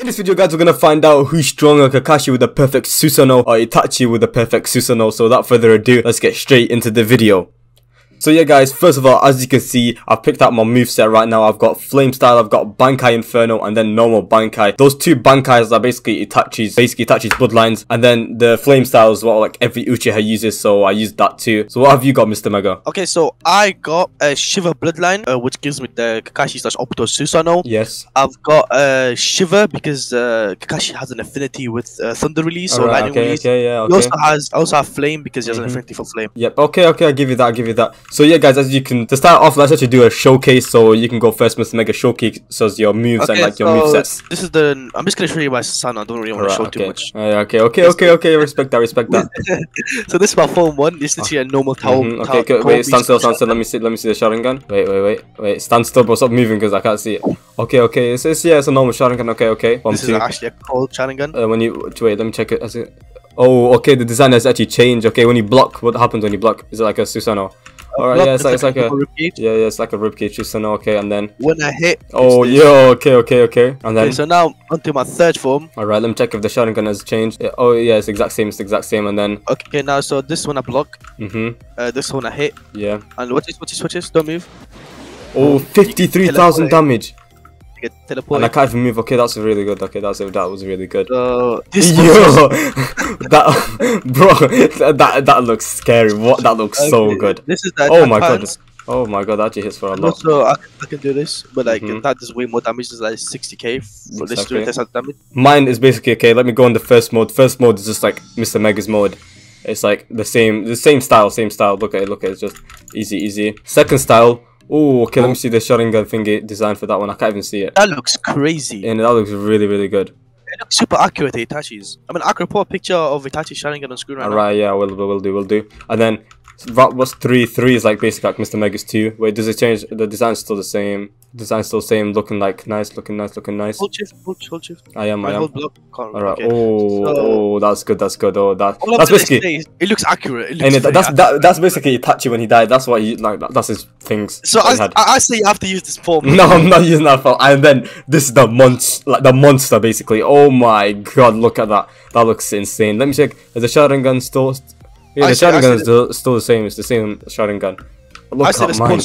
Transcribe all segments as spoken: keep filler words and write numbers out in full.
In this video, guys, we're gonna find out who's stronger, Kakashi with the perfect Susanoo or Itachi with the perfect Susanoo. So without further ado, let's get straight into the video. So yeah, guys, first of all, as you can see, I've picked out my moveset right now. I've got Flame Style, I've got Bankai Inferno, and then normal Bankai. Those two Bankais are basically Itachi's, basically Itachi's bloodlines. And then the Flame Style is what like every Uchiha uses, so I used that too. So what have you got, Mister Mega? Okay, so I got a Shiver bloodline, uh, which gives me the Kakashi slash Obito Susanoo. Yes. I've got a uh, Shiver because uh, Kakashi has an affinity with uh, Thunder Release or Lightning Release. Okay, yeah, okay. He also has, I also have Flame because he has mm-hmm. an affinity for Flame. Yep. Okay, okay, I'll give you that. I'll give you that. So yeah, guys, as you can, to start off, let's actually do a showcase. So you can go first, Mister Mega, showcase as your moves okay, and like so your movesets. This is the. I'm just gonna show you my Susanoo. I don't really want right, to show okay. too much. Uh, okay, okay, okay, okay. Respect that. Respect that. So this is my form one. This is a normal towel. Mm-hmm. Okay, okay. Wait, stand still, stand still. Let me see. Let me see the Sharingan. Wait, wait, wait, wait. Stand still, but stop moving because I can't see it. Okay, okay. It's, it's yeah, it's a normal Sharingan. Okay, okay. Bomb this two. Is actually a cold Sharingan. Uh, when you wait, let me check it. Oh, okay. The design has actually changed. Okay, when you block, what happens when you block? Is it like a Susanoo? Alright, yeah, it's like, it's like a, a yeah, yeah, it's like a ribcage, Susanoo, okay, and then when I hit, oh, yeah, okay, okay, okay, and then okay, so now onto my third form. Alright, let me check if the Sharingan has changed. Yeah, oh, yeah, it's the exact same, it's the exact same, and then okay, now so this one I block, mm-hmm. uh, this one I hit, yeah, and what is what is what is? Don't move. Oh, fifty-three thousand damage. Get teleported. And I can't even move. Okay, that's really good. Okay, that's that was really good. Uh, this Yo, that bro, that that looks scary. What that looks okay. so good. This is the oh my pants. god. Oh my god, that actually hits for a and lot. So I, I can do this, but like mm-hmm. that does way more damage. It's like sixty K for this doing this damage. Mine is basically okay. Let me go on the first mode. First mode is just like Mister Mega's mode. It's like the same, the same style, same style. Look at it. Look at it. It's just easy, easy. Second style. Ooh, okay, oh, okay, let me see the Sharingan thingy design for that one. I can't even see it. That looks crazy. And that looks really, really good. It looks super accurate, Itachi's. I mean, I could put a picture of Itachi's Sharingan on screen right All now. Alright, yeah, we'll, we'll do, we'll do. And then, what's three? three is like basically like Mister Mega's two. Wait, does it change? The design's still the same. Design's still the same, looking like nice, looking nice, looking nice. Hold shift, hold, hold shift. I am, I, I am. Alright, okay. oh, so, oh, that's good, that's good. Oh, that, that's basically. Is, it looks accurate. It looks and it, that's accurate. That, that's basically Itachi when he died. That's what he like. That, that's his things. So I, I, I say you have to use this form. No, I'm not using that form. And then this is the monster, like the monster basically. Oh my god, look at that. That looks insane. Let me check. Is the Sharingan still? Yeah, the Sharingan is still, still the same. It's the same Sharingan. Look at mine.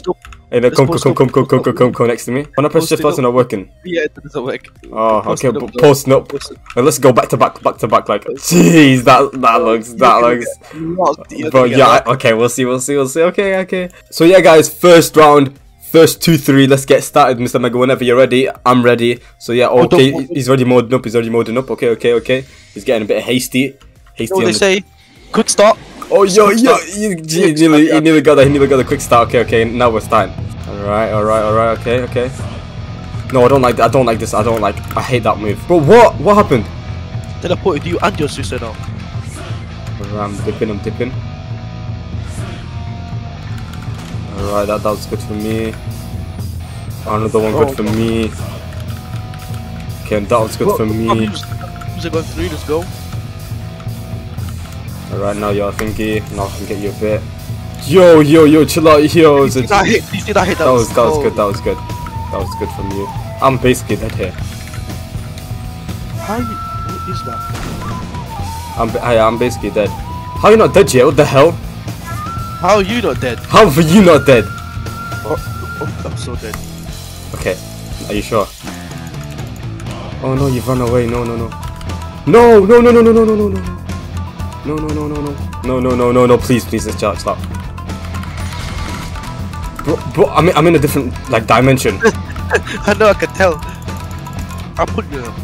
Hey, no, come, come, come, come, come, come, come, come, come next to me. When I press shift, that's not working. Yeah, it doesn't work. Oh, post okay, but post up. Now let's go back to back, back to back. Like, jeez, that that looks, that looks. But yeah, okay, we'll see, we'll see, we'll see. Okay, okay. So yeah, guys, first round, first two, three. Let's get started, Mister Mega. Whenever you're ready, I'm ready. So yeah, okay, he's already moding up. He's already moding up. Okay, okay, okay. He's getting a bit hasty. Hasty. What they say? Quick start. Oh yo yo, you, you, you, nearly, you nearly got that, he nearly got the quick start. Okay, okay, now we're starting. Alright, alright, alright, okay, okay. No, I don't like I don't like this, I don't like I hate that move. Bro, what what happened? Teleported you and your sister now. I'm dipping, I'm dipping. Alright, that that was good for me. Another one good for me. Okay, that was good for me. Is it going through? Let's go. Alright, now you're thinking, now I can get you a bit. Yo, yo, yo, chill out, yo. Did I hit, did I hit that? That was, that was good, that was good. That was good from you. I'm basically dead here. How you, what is that? I'm, I, I'm basically dead. How are you not dead yet? What the hell? How are you not dead? How are you not dead? Oh, oh, I'm so dead. Okay, are you sure? Oh no, you've run away, no, no, no. No, no, no, no, no, no, no, no, no. No, no, no, no, no. No, no, no, no, no, please, please, let's charge that. Bro, bro, I'm in, I'm in a different, like, dimension. I know, I can tell. I'll put you up.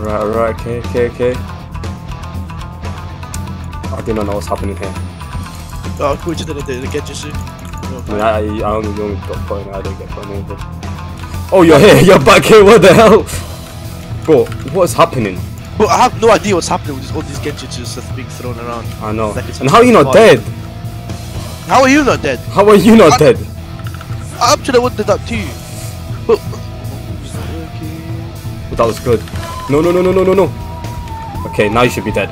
Right, right, okay, okay, okay. I do not know what's happening here. Oh, I thought you didn't do the Genjutsu. I only got point, I don't get point anything. Oh, you're here, you're back here, what the hell? Bro, what is happening? But I have no idea what's happening with all these Genjutsus that's being thrown around. I know. Like and how are you not dead? How are you not dead? How are you not I, dead? I actually wanted that too. But oh, that was good. No, no, no, no, no, no, no. Okay, now you should be dead.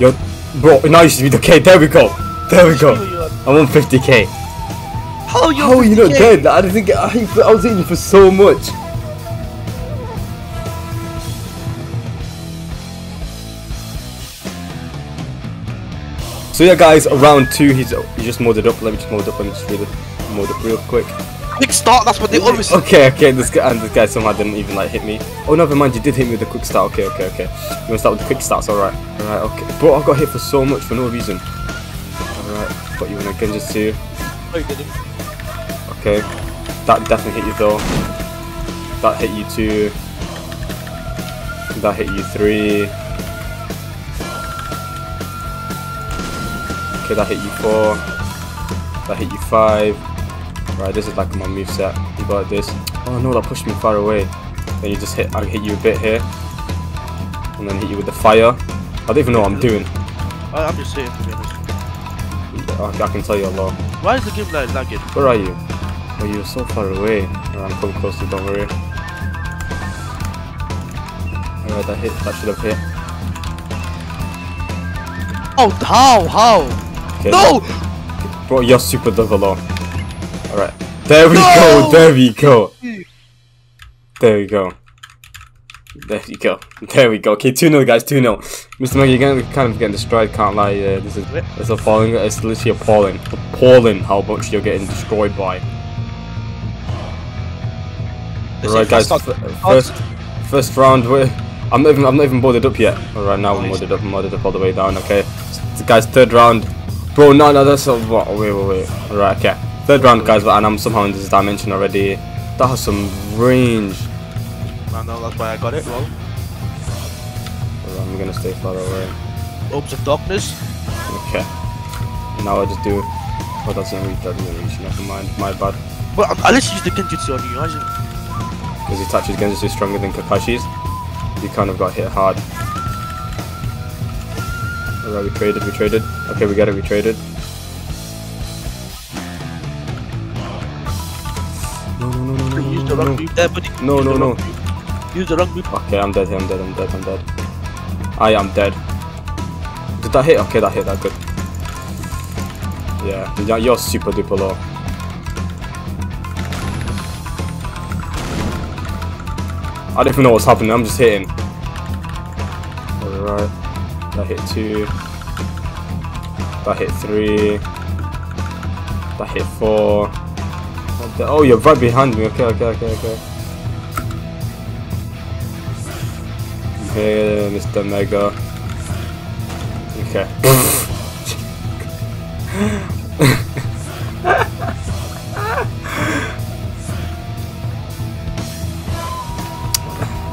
Yo, bro, now you should be dead. Okay, there we go. There we go. I'm on fifty K. How you? How you're not dead? I didn't get. I, I was hitting you for so much. So yeah, guys, round two. He's he just modded up. Let me just mod up. Let me just read it. Mod up real quick. Quick start. That's what they always. Okay, okay. This guy and this guy somehow didn't even like hit me. Oh, never mind. You did hit me with a quick start. Okay, okay, okay. You want to start with the quick starts? All right, all right. Okay, bro, I got hit for so much for no reason. All right, got you in a Genjutsu. Oh, you didn't. Okay, that definitely hit you though. That hit you two. That hit you three. Okay, that hit you four. That hit you five. Right, this is like my moveset. You got this. Oh no, that pushed me far away. Then you just hit. I hit you a bit here, and then hit you with the fire. I don't even know what I'm doing. I'm just saying. I can tell you a lot. Why is the game like lagging? Where are you? Oh, you're so far away. Right, I'm coming close to you, don't worry. Alright, that hit. That should have hit. Oh, how? How? Okay, no! That, bro, you're super double low. Alright. There we no! go. There we go. There we go. There we go. There we go. Okay, two nil guys, two nil. Mister Mega, you're kind of getting destroyed, can't lie. Yeah, this is it's appalling. It's literally appalling. Appalling how much you're getting destroyed by. Alright guys, first first round we're I'm not even I'm not even boarded up yet. Alright, now we're modded up and modded up all the way down, okay. So, guys, third round. Bro, no no that's a what wait wait wait. Alright, okay. Third round guys, and I'm somehow in this dimension already. That has some range. I know that's why I got it wrong. I'm gonna stay far away. Orbs of darkness. Okay. Now I just do. Oh, that's not really that didn't reach. Never mind. My bad. But I literally used the Genjutsu on you. Because Itachi's Genjutsu is stronger than Kakashi's. You kind of got hit hard. Alright, we traded. We traded. Okay, we got it. We traded. No, no, no, no, no, use the wrong move there, buddy. No, no, no. Use the wrong move. Okay, I'm dead. I'm dead. I'm dead. I'm dead. I am dead. Did that hit? Okay, that hit, that good. Yeah, you're super duper low. I don't even know what's happening, I'm just hitting. Alright. That hit two. That hit three. That hit four. Oh, you're right behind me. Okay, okay, okay, okay. Hey, Mister Mega. Okay.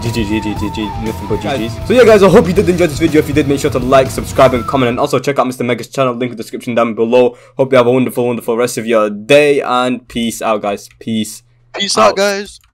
G G, G G, G G, nothing but G Gs. So yeah guys, I hope you did enjoy this video. If you did, make sure to like, subscribe and comment. And also check out Mister Mega's channel, link in the description down below. Hope you have a wonderful, wonderful rest of your day. And peace out guys, peace Peace out, out guys.